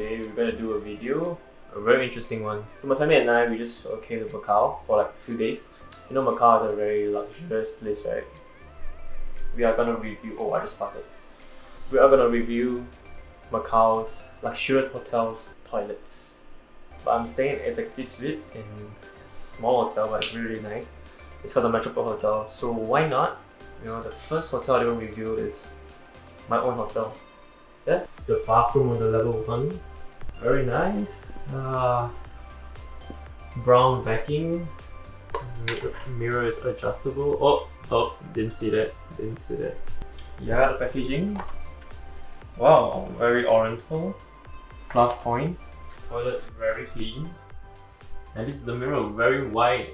today we're going to do a video, a very interesting one. So my family and I, we just came to Macau for like a few days. You know, Macau is a very luxurious place, right? We are going to review, we are going to review Macau's luxurious hotels, toilets. But I'm staying in executive suite in a small hotel, but it's really nice. It's called the Metropole Hotel, so why not? You know, the first hotel I will review is my own hotel. Yeah, the bathroom on the level 1, very nice. Brown backing, mirror is adjustable. Oh, didn't see that. Yeah, the packaging. Wow, very oriental. Plus point. Toilet very clean. And this is the mirror, very wide.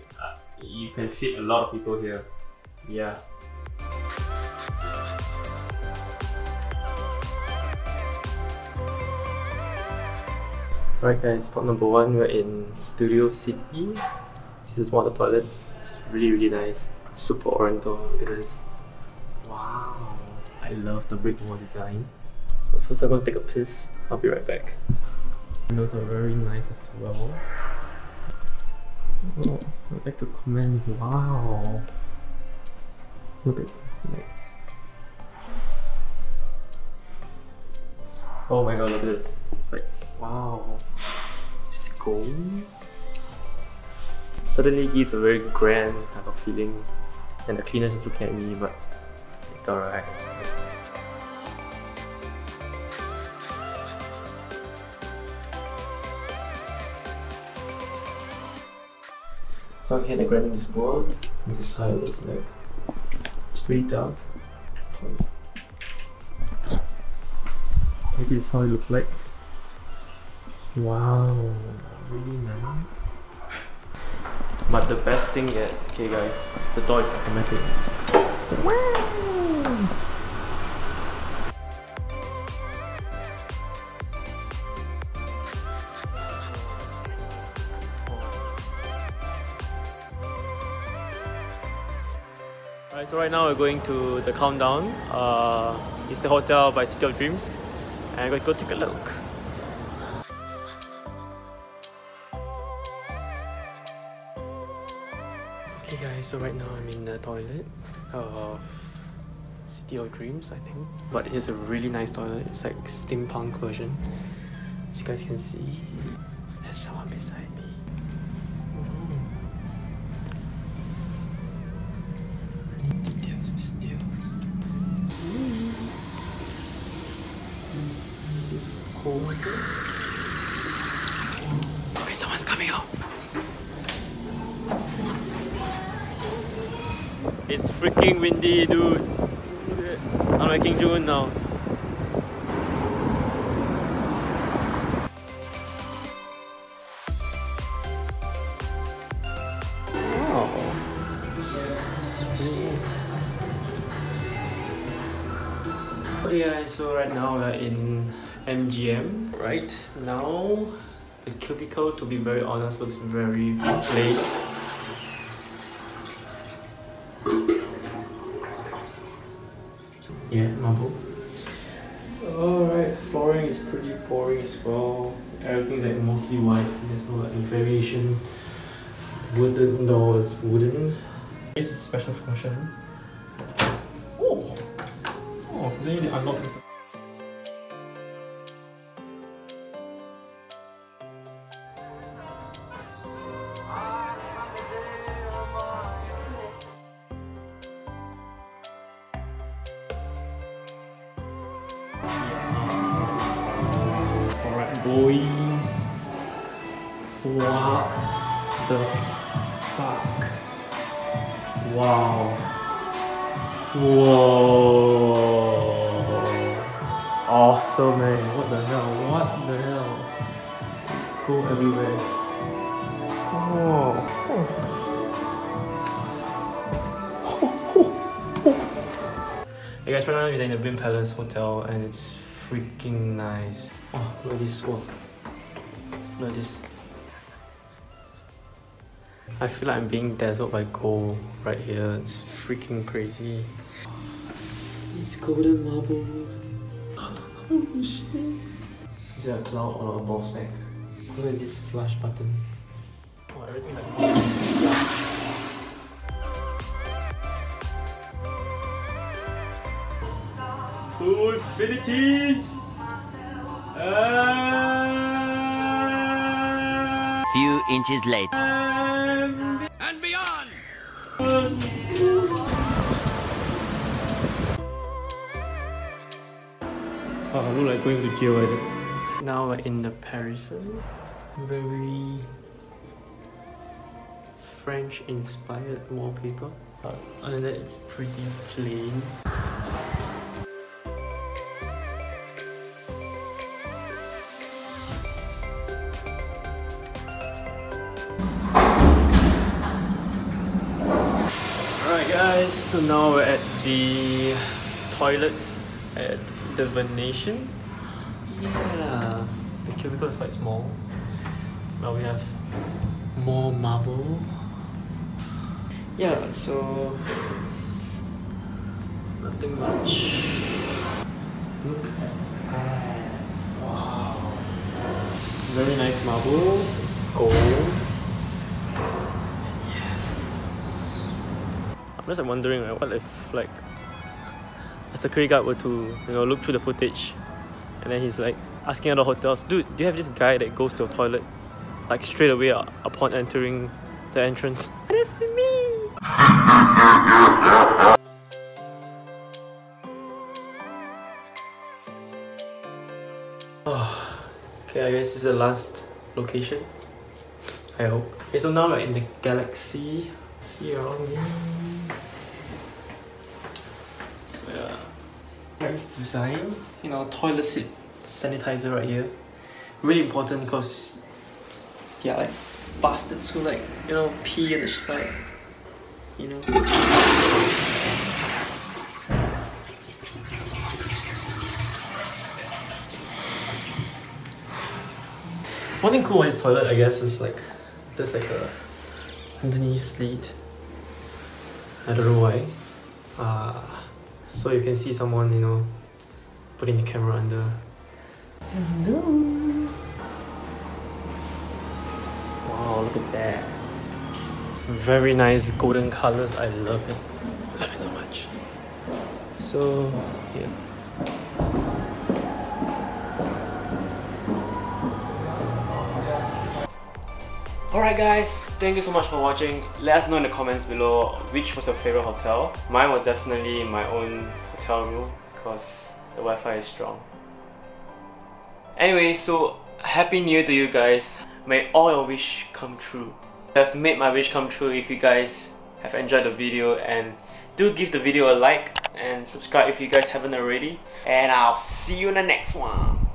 You can fit a lot of people here. Yeah. Alright guys, top number 1, we're in Studio City. This is one of the toilets. It's really nice. It's super oriental. Look at this. Wow. I love the brick wall design. But first I'm going to take a piss. I'll be right back. Windows are very nice as well. Oh, I'd like to comment. Wow. Look at this, nice. Oh my god, look at this. It's like, wow. This gold. Suddenly gives a very grand kind of feeling. And the cleaner just looking at me, but it's alright. So I'm here at Grand Lisboa. This is how it looks like. It's pretty dark. Maybe this is how it looks like. Wow, really nice. But the best thing yet, okay guys, the door is automatic. Wow. Alright, so right now we're going to the countdown. It's the hotel by City of Dreams. And I'm going to go take a look. Okay guys, so right now I'm in the toilet of City of Dreams, I think. But it's a really nice toilet. It's like steampunk version. As you guys can see, there's someone beside me. Okay, someone's coming out. It's freaking windy, dude. I'm making June now. Wow. Okay guys, so right now we're in MGM. Right now, the cubicle, to be very honest, looks very plain. Yeah, marble. Alright, flooring is pretty boring as well. Everything's like mostly white. There's no like variation. Wooden doors, wooden. This is special function. Oh, they unlock it. Boys, what the fuck? Wow. Whoa. Awesome, man. What the hell? What the hell? It's cool everywhere. Oh. Hey guys, right now we're in the Grand Lisboa Palace Hotel and it's freaking nice. Oh, look at this wall. Look at this. I feel like I'm being dazzled by gold right here. It's freaking crazy. It's golden marble. Oh shit. It's Is it a cloud or a ball sack? Look at this flush button. Oh, everything like to infinity and few inches later and beyond. Oh, I look like going to jail. Now we're in the Parisian, very French-inspired wallpaper. Other than that, it's pretty plain. Guys, so now we're at the toilet at the Venetian. Yeah, the cubicle is quite small, but we have more marble. Yeah, so it's nothing much. Look at that. Wow, it's very nice marble. It's gold. I'm just wondering, like, what if like a security guard were to, you know, look through the footage, and then he's like asking other hotels, dude, do you have this guy that goes to a toilet like straight away upon entering the entrance? That's me. Oh, okay, I guess this is the last location. I hope. Okay, so now we're in the Galaxy. See you all. So yeah, nice design. You know, toilet seat sanitizer right here. Really important because yeah, like bastards who like, you know, pee on the side. You know. One thing cool on this toilet, I guess, is like there's like a underneath sleet. I don't know why. So you can see someone, you know, putting the camera under. Hello. Wow, look at that. Very nice golden colors. I love it. I love it so much. So yeah. Alright guys, thank you so much for watching. Let us know in the comments below which was your favourite hotel. Mine was definitely my own hotel room because the Wi-Fi is strong. Anyway, so Happy New Year to you guys. May all your wish come true. I've made my wish come true if you guys have enjoyed the video, and do give the video a like and subscribe if you guys haven't already. And I'll see you in the next one.